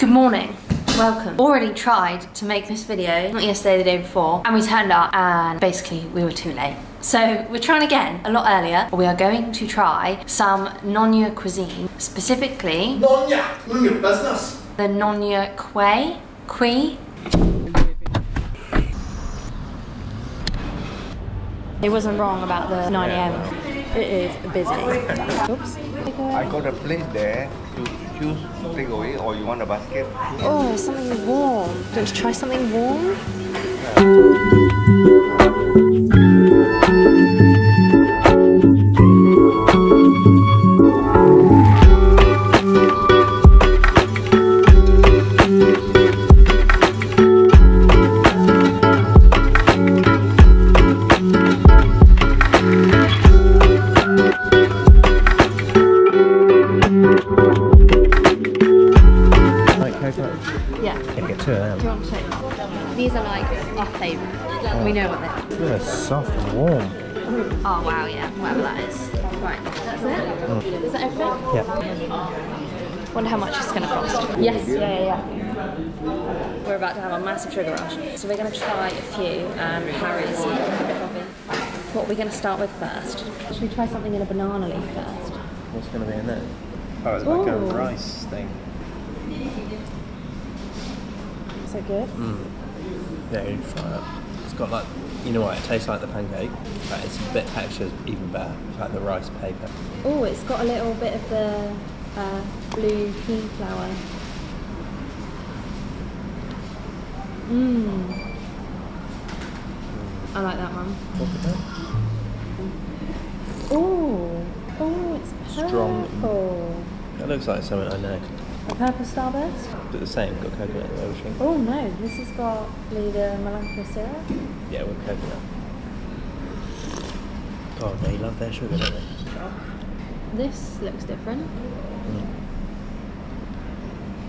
Good morning, welcome. Already tried to make this video, not yesterday, the day before, and we turned up and basically we were too late. So we're trying again a lot earlier. We are going to try some Nonya cuisine, specifically Nonya, Nonya business. The Nonya Kuih. It wasn't wrong about the 9 a.m. It is busy. Oops. I got a plate there to choose to take away, or you want a basket? Oh, something warm. Let's try something warm. These are like our favourite. Oh. We know what they are. They're soft and warm. Oh wow, yeah, whatever that is. Right, that's it. Mm. Is that everything? Yeah. Wonder how much it's going to cost. Yes, yeah. We're about to have a massive sugar rush. So we're going to try a few Harry's coffee. What are we going to start with first? Should we try something in a banana leaf first? What's going to be in there? Oh, it's like a rice thing. Is that good? Mm. Yeah, you try that. It's got like, you know what, it tastes like the pancake, but it's a bit textured, even better, like the rice paper. Oh, it's got a little bit of the blue pea flower. Mmm. I like that one. Oh, it's purple. Strong. That looks like something I know. A purple starburst? But the same, got coconut in there. Oh no, this has got the Malacca syrup. Yeah, with coconut. God, they love their sugar, don't they? This looks different. Mmm.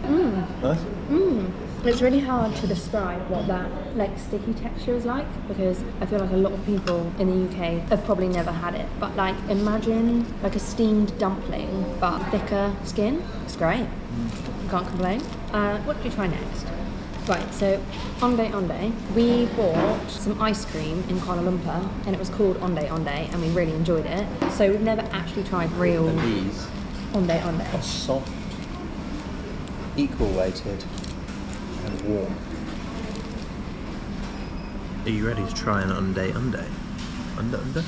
Mm. Nice? Mmm. It's really hard to describe what that like sticky texture is like, because I feel like a lot of people in the UK have probably never had it. But like imagine like a steamed dumpling but thicker skin. It's great. Mm. Can't complain. What do we try next? Right, so Onde Onde. We bought some ice cream in Kuala Lumpur and it was called Onde Onde and we really enjoyed it. So we've never actually tried real Onde Onde. A soft, equal weighted. And warm. Are you ready to try an Onde Onde? Onde Onde?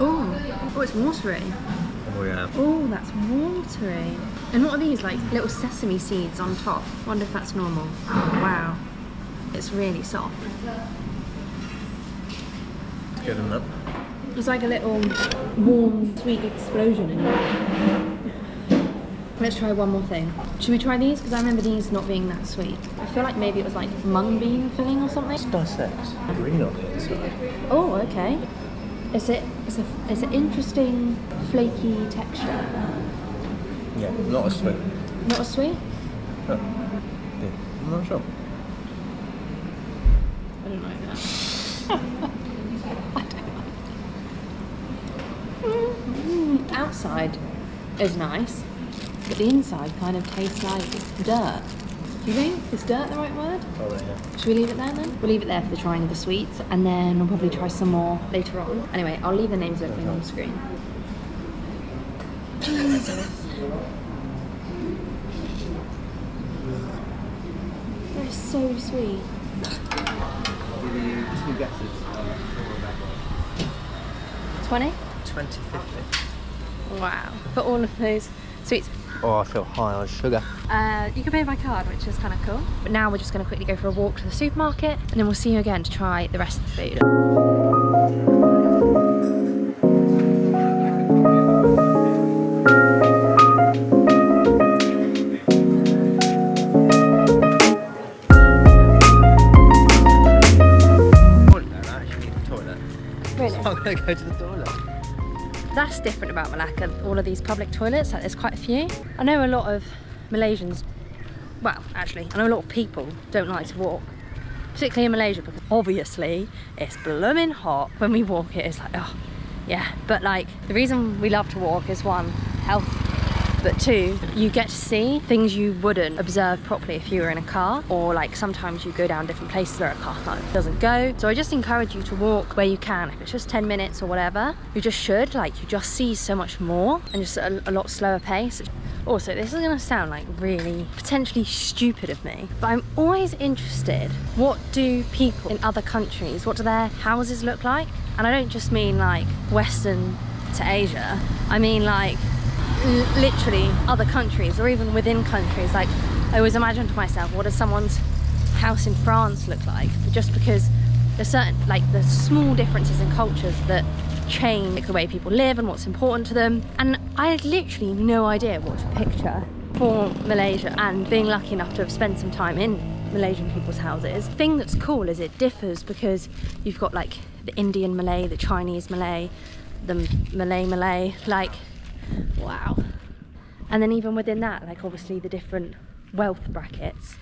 Oh, it's watery. Oh yeah. Oh, that's watery. And what are these, like little sesame seeds on top? Wonder if that's normal. Oh, wow. It's really soft. It's good enough. It's like a little warm, sweet explosion in it. Let's try one more thing. Should we try these? Because I remember these not being that sweet. I feel like maybe it was like mung bean filling or something. It's dissect. Green on the inside. Oh, okay. It's an interesting flaky texture. Yeah, not as sweet. Not as sweet? No. Yeah, I'm not sure. I don't like that. I don't like that. Outside is nice. But the inside kind of tastes like dirt. Do you think? Is dirt the right word? Probably, yeah. Should we leave it there then? We'll leave it there for the trying of the sweets, and then we'll probably try some more later on. Anyway, I'll leave the names of everything on the screen. Jesus. They're so sweet. Two guesses. 20? 20.50. Wow. For all of those. Sweets. Oh, I feel high on sugar. You can pay by card, which is kind of cool. But now we're just going to quickly go for a walk to the supermarket and then we'll see you again to try the rest of the food. That's different about Malacca, all of these public toilets, like there's quite a few. I know a lot of Malaysians, well actually, I know a lot of people don't like to walk, particularly in Malaysia, because obviously it's blooming hot. When we walk it, it's like, oh yeah. But like, the reason we love to walk is one, health, but two, you get to see things you wouldn't observe properly if you were in a car, or like sometimes you go down different places where a car doesn't go. So I just encourage you to walk where you can. If it's just 10 minutes or whatever, you just should, like, you just see so much more, and just at a lot slower pace. Also, this is gonna sound like really potentially stupid of me, but I'm always interested, what do people in other countries, what do their houses look like? And I don't just mean like Western to Asia, I mean like literally other countries, or even within countries. Like, I always imagine to myself, what does someone's house in France look like? Just because there's certain, like, there's small differences in cultures that change, like, the way people live and what's important to them. And I had literally no idea what to picture for Malaysia, and being lucky enough to have spent some time in Malaysian people's houses. The thing that's cool is it differs, because you've got like the Indian Malay, the Chinese Malay, the Malay, like, wow. And then even within that, like, obviously the different wealth brackets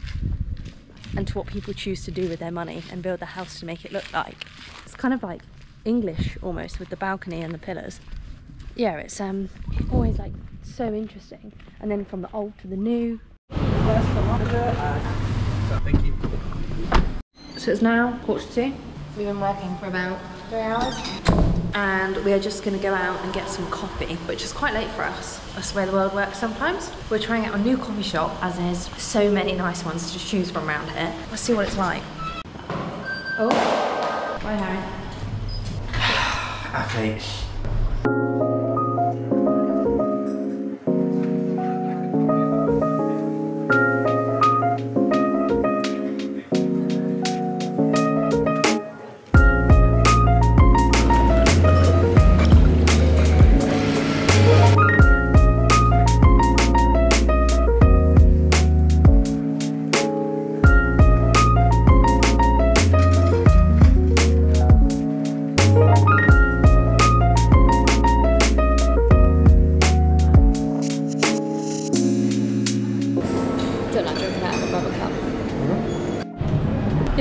and to what people choose to do with their money and build their house to make it look like. It's kind of like English almost, with the balcony and the pillars. Yeah, it's always like so interesting. And then from the old to the new. Thank you. So it's now 1:45. We've been working for about 3 hours. And we are just gonna go out and get some coffee, which is quite late for us. That's the way the world works sometimes. We're trying out a new coffee shop, as there's so many nice ones to choose from around here. Let's see what it's like. Oh, bye Harry. Athlete.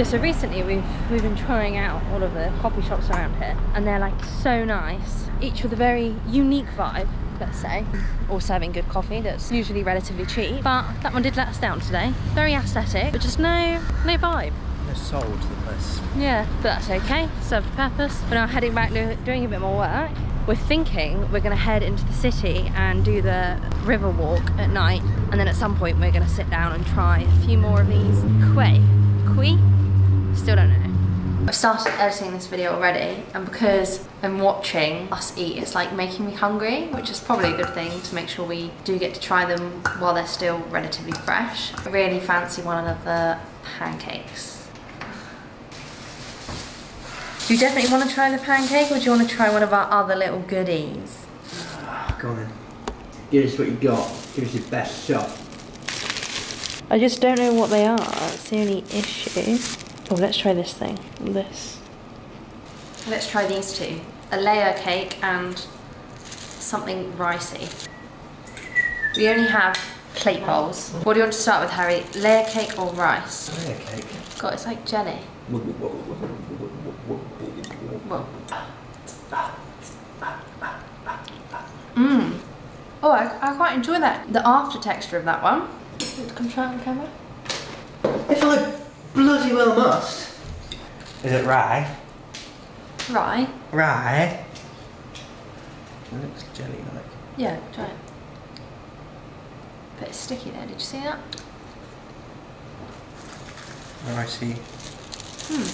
So recently we've been trying out all of the coffee shops around here, and they're like so nice, each with a very unique vibe, let's say, or serving good coffee that's usually relatively cheap. But that one did let us down today. Very aesthetic, but just no vibe. No soul to the place. Yeah, but that's okay, served a purpose. We're now heading back, doing a bit more work. We're thinking we're gonna head into the city and do the river walk at night, and then at some point we're gonna sit down and try a few more of these kuih. Still don't know. I've started editing this video already, and because I'm watching us eat, it's like making me hungry, which is probably a good thing to make sure we do get to try them while they're still relatively fresh. I really fancy one of the pancakes. Do you definitely want to try the pancake, or do you want to try one of our other little goodies? Go on then. Give us what you got. Give us your best shot. I just don't know what they are. That's the only issue. Oh, let's try this thing. This. Let's try these two. A layer cake and something ricey. We only have plate bowls. What do you want to start with, Harry? Layer cake or rice? Layer cake. God, it's like jelly. Whoa. Mmm. Oh, I quite enjoy that. The after texture of that one. Come try it on camera. If I bloody well must. Is it rye? Rye? Rye? It looks jelly-like. Yeah, try it. But it's sticky there, did you see that? Oh, I see. Hmm.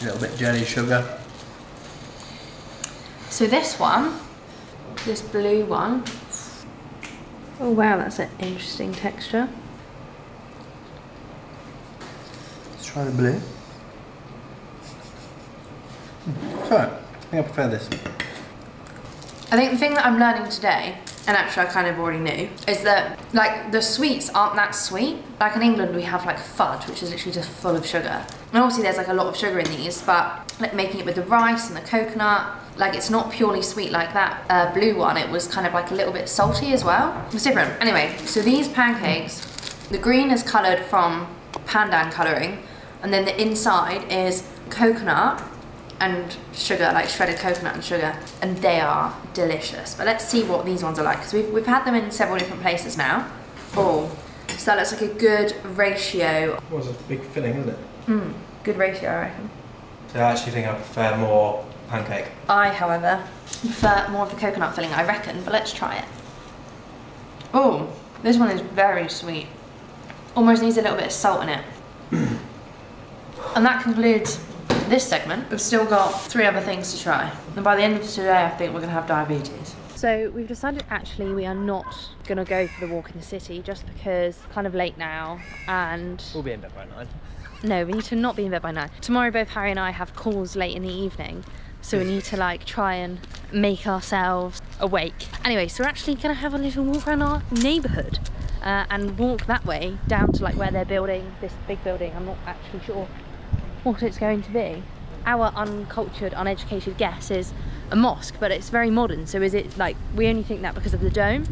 A little bit jelly sugar. So this one, this blue one. Oh wow, that's an interesting texture. Try the blue. Sorry, I think I prefer this. I think the thing that I'm learning today, and actually I kind of already knew, is that like the sweets aren't that sweet. Like in England we have like fudge, which is literally just full of sugar. And obviously there's like a lot of sugar in these, but like making it with the rice and the coconut, like it's not purely sweet like that blue one. It was kind of like a little bit salty as well. It's different. Anyway, so these pancakes, the green is coloured from pandan colouring, and then the inside is coconut and sugar, like shredded coconut and sugar, and they are delicious. But let's see what these ones are like, because we've had them in several different places now. Oh, so that looks like a good ratio. Well, it's a big filling, isn't it? Mm, good ratio, I reckon. So I actually think I prefer more pancake. I, however, prefer more of the coconut filling, I reckon, but let's try it. Oh, this one is very sweet. Almost needs a little bit of salt in it. And that concludes this segment. We've still got 3 other things to try. And by the end of today, I think we're gonna have diabetes. So we've decided actually we are not gonna go for the walk in the city, just because it's kind of late now and... We'll be in bed by 9. No, we need to not be in bed by 9. Tomorrow both Harry and I have calls late in the evening, so we need to like try and make ourselves awake. Anyway, so we're actually gonna have a little walk around our neighborhood. And walk that way down to like where they're building this big building. I'm not actually sure what it's going to be. Our uncultured, uneducated guess is a mosque, but it's very modern. So is it like, we only think that because of the dome.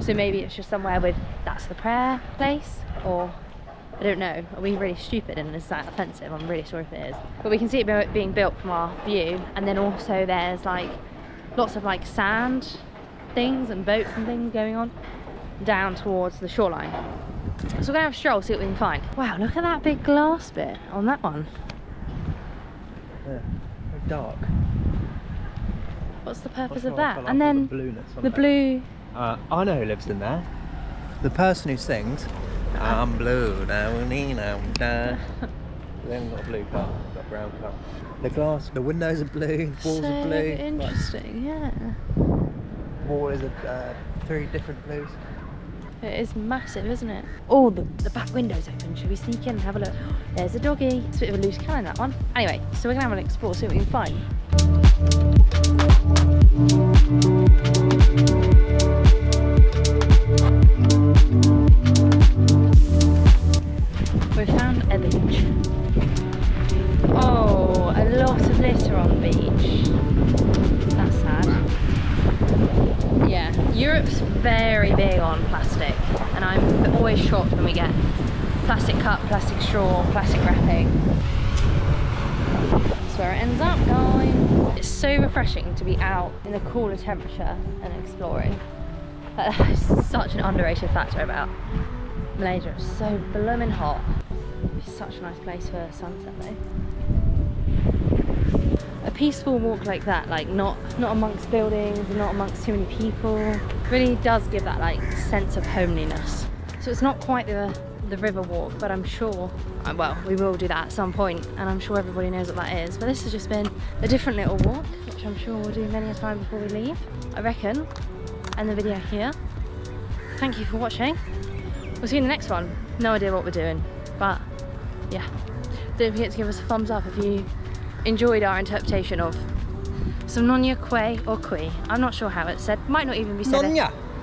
So maybe it's just somewhere with, that's the prayer place, or I don't know. Are we really stupid and is that offensive? I'm really sure if it is. But we can see it being built from our view. And then also there's like lots of like sand things and boats and things going on down towards the shoreline. So we're gonna have a stroll, see what we can find. Wow, look at that big glass bit on that one. Yeah, very dark. What's the purpose of that? Like, and then the blue... I know who lives in there. The person who sings, I'm blue, now nee, now da. They haven't got a blue car, they've got a brown car. The glass, the windows are blue, the walls are blue. Interesting, like, yeah. Wall is a 3 different blues. It is massive, isn't it? Oh, the back window's open. Should we sneak in and have a look? There's a doggy. It's a bit of a loose cannon, that one. Anyway, so we're going to have an explore, see what we can find. We found a beach. Oh, a lot of litter on the beach. That's sad. Yeah, Europe's very big on plastic, and I'm always shocked when we get plastic cup, plastic straw, plastic wrapping. That's where it ends up, guys. It's so refreshing to be out in the cooler temperature and exploring. That is such an underrated factor about Malaysia. It's so bloomin' hot. It's such a nice place for a sunset though. A peaceful walk like that, like not amongst buildings, not amongst too many people, really does give that like sense of homeliness. So it's not quite the river walk, but I'm sure, well, we will do that at some point, and I'm sure everybody knows what that is. But this has just been a different little walk, which I'm sure we'll do many a time before we leave, I reckon. End the video here. Thank you for watching. We'll see you in the next one. No idea what we're doing, but yeah. Don't forget to give us a thumbs up if you enjoyed our interpretation of some Nonya Kuih or Kuih. I'm not sure how it's said. Might not even be said. Nonya.